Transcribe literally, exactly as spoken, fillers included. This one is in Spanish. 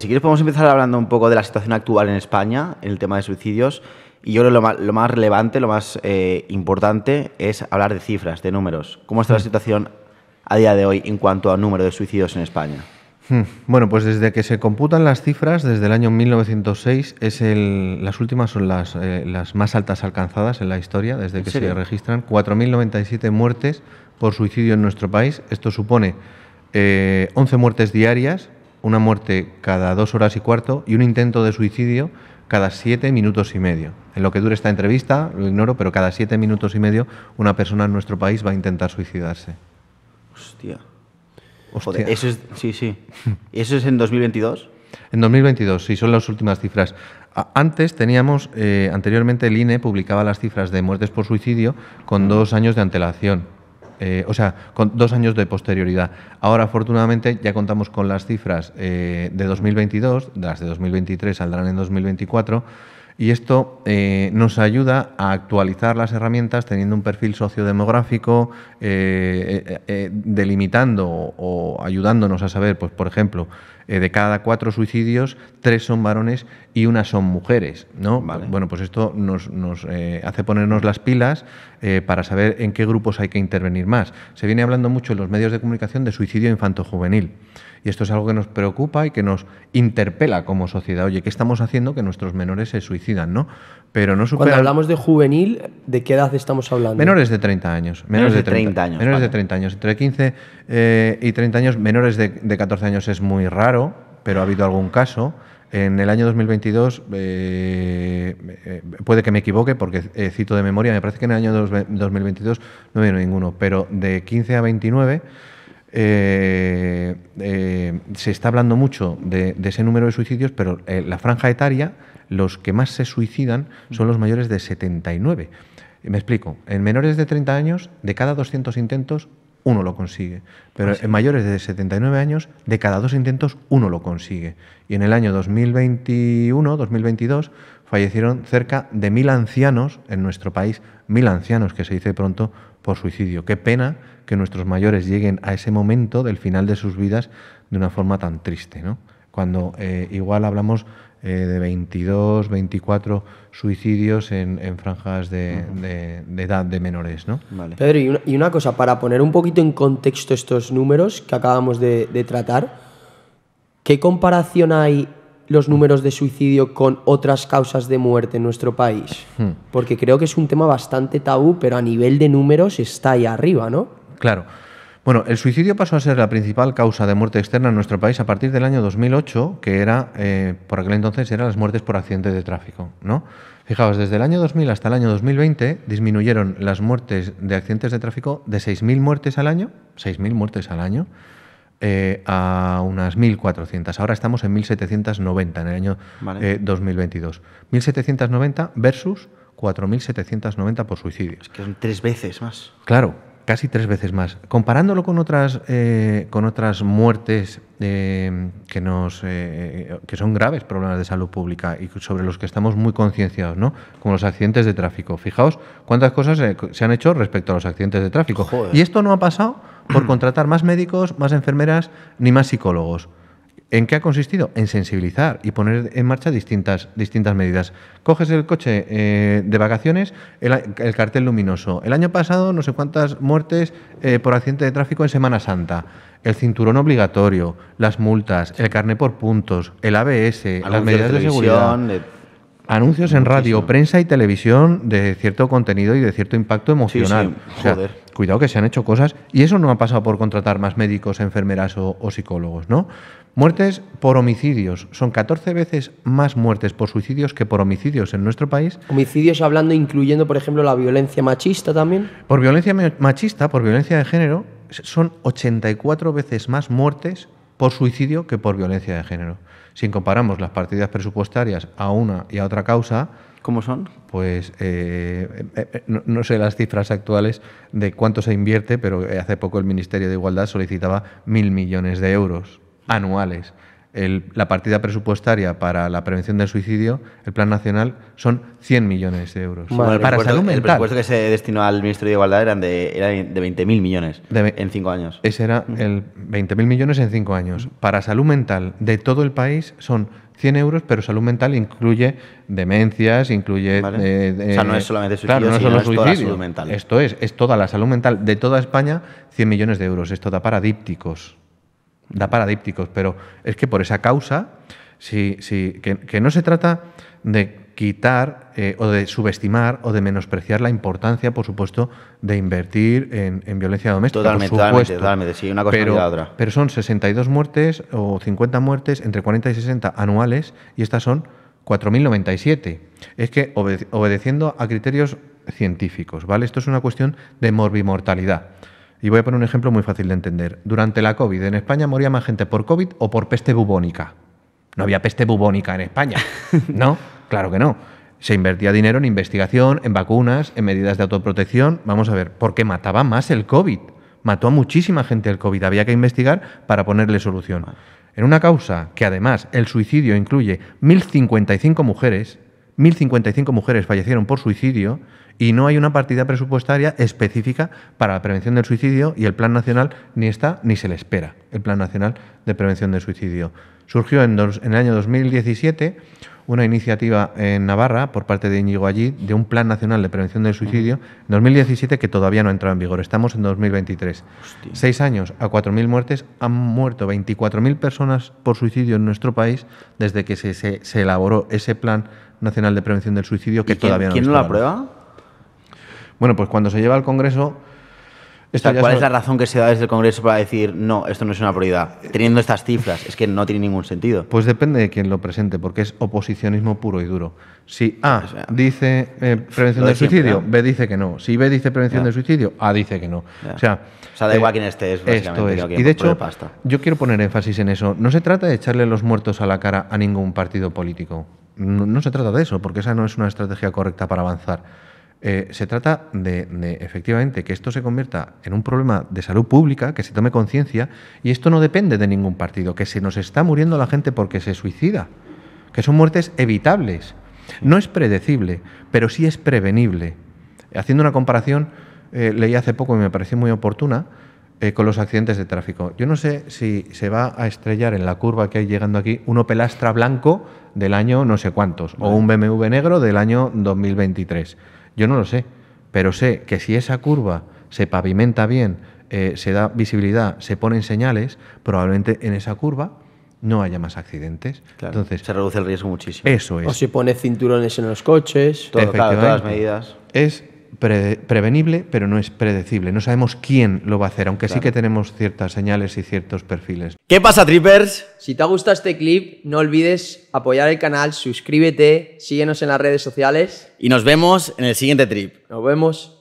Si quieres podemos empezar hablando un poco de la situación actual en España, en el tema de suicidios, y yo creo que lo más, lo más relevante, lo más eh, importante es hablar de cifras, de números. ¿Cómo está la situación a día de hoy en cuanto al número de suicidios en España? Bueno, pues desde que se computan las cifras, desde el año mil novecientos seis, es el, las últimas son las, eh, las más altas alcanzadas en la historia, desde que se registran cuatro mil noventa y siete muertes por suicidio en nuestro país. Esto supone eh, once muertes diarias, una muerte cada dos horas y cuarto y un intento de suicidio cada siete minutos y medio. En lo que dure esta entrevista, lo ignoro, pero cada siete minutos y medio una persona en nuestro país va a intentar suicidarse. Hostia. Hostia. Joder, eso es, sí, sí. ¿Eso es en dos mil veintidós? En dos mil veintidós, sí, son las últimas cifras. Antes teníamos, eh, anteriormente el I N E publicaba las cifras de muertes por suicidio con dos años de antelación. Eh, o sea, con dos años de posterioridad. Ahora, afortunadamente, ya contamos con las cifras eh, de dos mil veintidós, las de dos mil veintitrés saldrán en dos mil veinticuatro, y esto eh, nos ayuda a actualizar las herramientas teniendo un perfil sociodemográfico, eh, eh, eh, delimitando o ayudándonos a saber, pues, por ejemplo, eh, de cada cuatro suicidios, tres son varones y una son mujeres, ¿no? Vale. Bueno, pues esto nos, nos eh, hace ponernos las pilas eh, para saber en qué grupos hay que intervenir más. Se viene hablando mucho en los medios de comunicación de suicidio infantojuvenil. Y esto es algo que nos preocupa y que nos interpela como sociedad. Oye, ¿qué estamos haciendo que nuestros menores se suicidan, no? Pero no superan... Cuando hablamos de juvenil, ¿de qué edad estamos hablando? Menores de treinta años. Menores, menores de treinta años. Menores, vale, de treinta años. Entre quince eh, y treinta años, menores de, de catorce años es muy raro, pero ha habido algún caso. En el año dos mil veintidós, eh, puede que me equivoque porque eh, cito de memoria, me parece que en el año dos mil veintidós no vino ninguno, pero de quince a veintinueve... Eh, eh, se está hablando mucho de, de ese número de suicidios, pero eh, la franja etaria, los que más se suicidan son los mayores de setenta y nueve. Me explico, en menores de treinta años, de cada doscientos intentos, uno lo consigue. Pero ah, sí. en mayores de setenta y nueve años, de cada dos intentos, uno lo consigue. Y en el año dos mil veintiuno, dos mil veintidós, fallecieron cerca de mil ancianos en nuestro país, mil ancianos, que se dice pronto, por suicidio. Qué pena que nuestros mayores lleguen a ese momento del final de sus vidas de una forma tan triste, ¿no? Cuando eh, igual hablamos eh, de veintidós, veinticuatro suicidios en, en franjas de, de, de edad de menores, ¿no? Vale. Pedro, y una, y una cosa, para poner un poquito en contexto estos números que acabamos de, de tratar, ¿qué comparación hay los números de suicidio con otras causas de muerte en nuestro país? Porque creo que es un tema bastante tabú, pero a nivel de números está ahí arriba, ¿no? Claro. Bueno, el suicidio pasó a ser la principal causa de muerte externa en nuestro país a partir del año dos mil ocho, que era, eh, por aquel entonces, eran las muertes por accidente de tráfico, ¿no? Fijaos, desde el año dos mil hasta el año dos mil veinte disminuyeron las muertes de accidentes de tráfico de seis mil muertes al año, seis mil muertes al año, Eh, a unas mil cuatrocientas. Ahora estamos en mil setecientas noventa en el año, vale, eh, dos mil veintidós. mil setecientas noventa versus cuatro mil setecientas noventa por suicidio. Es que son tres veces más. Claro, casi tres veces más. Comparándolo con otras, eh, con otras muertes eh, que, nos, eh, que son graves problemas de salud pública y sobre los que estamos muy concienciados, ¿no? Como los accidentes de tráfico. Fijaos cuántas cosas eh, se han hecho respecto a los accidentes de tráfico. Joder. Y esto no ha pasado por contratar más médicos, más enfermeras, ni más psicólogos. ¿En qué ha consistido? En sensibilizar y poner en marcha distintas, distintas medidas. Coges el coche eh, de vacaciones, el, el cartel luminoso. El año pasado no sé cuántas muertes eh, por accidente de tráfico en Semana Santa. El cinturón obligatorio, las multas, el carné por puntos, el A B S, Anuncios las medidas de, de seguridad. De... Anuncios en radio, prensa y televisión de cierto contenido y de cierto impacto emocional. Sí, sí. Joder. O sea, cuidado que se han hecho cosas y eso no ha pasado por contratar más médicos, enfermeras o, o psicólogos, ¿no? Muertes por homicidios. Son catorce veces más muertes por suicidios que por homicidios en nuestro país. Homicidios hablando, incluyendo, por ejemplo, la violencia machista también. Por violencia machista, por violencia de género, son ochenta y cuatro veces más muertes por suicidio que por violencia de género. Si comparamos las partidas presupuestarias a una y a otra causa... ¿Cómo son? Pues eh, eh, no, no sé las cifras actuales de cuánto se invierte, pero hace poco el Ministerio de Igualdad solicitaba mil millones de euros anuales. el, la partida presupuestaria para la prevención del suicidio, el Plan Nacional, son cien millones de euros. Bueno, para salud mental. El presupuesto que se destinó al Ministerio de Igualdad eran de, era de veinte mil millones de, en cinco años. Ese era el veinte mil millones en cinco años. Para salud mental de todo el país son cien euros, pero salud mental incluye demencias, incluye... Vale. Eh, de, o sea, no es solamente suicidio, claro, no sino es solo suicidio. Toda la salud mental. Esto es, es toda la salud mental de toda España, cien millones de euros. Esto da para dípticos, da para dípticos, pero es que por esa causa, si, si, que, que no se trata de quitar eh, o de subestimar o de menospreciar la importancia, por supuesto, de invertir en, en violencia doméstica. Totalmente, por supuesto, totalmente, totalmente, sí, una cosa pero, la otra. Pero son sesenta y dos muertes o cincuenta muertes, entre cuarenta y sesenta anuales, y estas son cuatro mil noventa y siete. Es que obede- obedeciendo a criterios científicos, ¿vale? Esto es una cuestión de morbimortalidad. Y voy a poner un ejemplo muy fácil de entender. Durante la COVID, en España moría más gente por COVID o por peste bubónica. No había peste bubónica en España, ¿no? Claro que no. Se invertía dinero en investigación, en vacunas, en medidas de autoprotección. Vamos a ver, porque mataba más el COVID. Mató a muchísima gente el COVID. Había que investigar para ponerle solución. En una causa que, además, el suicidio incluye mil cincuenta y cinco mujeres... mil cincuenta y cinco mujeres fallecieron por suicidio y no hay una partida presupuestaria específica para la prevención del suicidio, y el Plan Nacional ni está ni se le espera, el Plan Nacional de Prevención del Suicidio. Surgió en, dos, en el año dos mil diecisiete una iniciativa en Navarra por parte de Íñigo Allí de un Plan Nacional de Prevención del Suicidio en dos mil diecisiete que todavía no ha entrado en vigor. Estamos en dos mil veintitrés. Hostia. Seis años a cuatro mil muertes. Han muerto veinticuatro mil personas por suicidio en nuestro país desde que se, se, se elaboró ese Plan Nacional de Prevención del Suicidio, que quién, todavía no. ¿Quién no lo aprueba? Bueno, pues cuando se lleva al Congreso... O sea, ¿cuál es la razón que se da desde el Congreso para decir no, esto no es una prioridad? Teniendo estas cifras, es que no tiene ningún sentido. Pues depende de quién lo presente, porque es oposicionismo puro y duro. Si A o sea, dice eh, prevención del siempre, suicidio, ¿no? B dice que no. Si B dice prevención ya. del suicidio, A dice que no. O sea, o sea, da igual eh, quién esté, es básicamente. Esto es. Y de hecho, pasta. yo quiero poner énfasis en eso. No se trata de echarle los muertos a la cara a ningún partido político. No, no se trata de eso, porque esa no es una estrategia correcta para avanzar. Eh, se trata de, de, efectivamente, que esto se convierta en un problema de salud pública, que se tome conciencia, y esto no depende de ningún partido, que se nos está muriendo la gente porque se suicida, que son muertes evitables. No es predecible, pero sí es prevenible. Haciendo una comparación, eh, leí hace poco y me pareció muy oportuna, eh, con los accidentes de tráfico. Yo no sé si se va a estrellar en la curva que hay llegando aquí un Opel Astra blanco del año no sé cuántos, o un B M W negro del año dos mil veintitrés. Yo no lo sé, pero sé que si esa curva se pavimenta bien, eh, se da visibilidad, se ponen señales, probablemente en esa curva no haya más accidentes. Claro, entonces se reduce el riesgo muchísimo. Eso es. O si pone cinturones en los coches, todo, claro, todas las medidas. Es pre prevenible, pero no es predecible. No sabemos quién lo va a hacer, aunque claro, sí que tenemos ciertas señales y ciertos perfiles. ¿Qué pasa, Trippers? Si te ha gustado este clip, no olvides apoyar el canal, suscríbete, síguenos en las redes sociales. Y nos vemos en el siguiente trip. Nos vemos.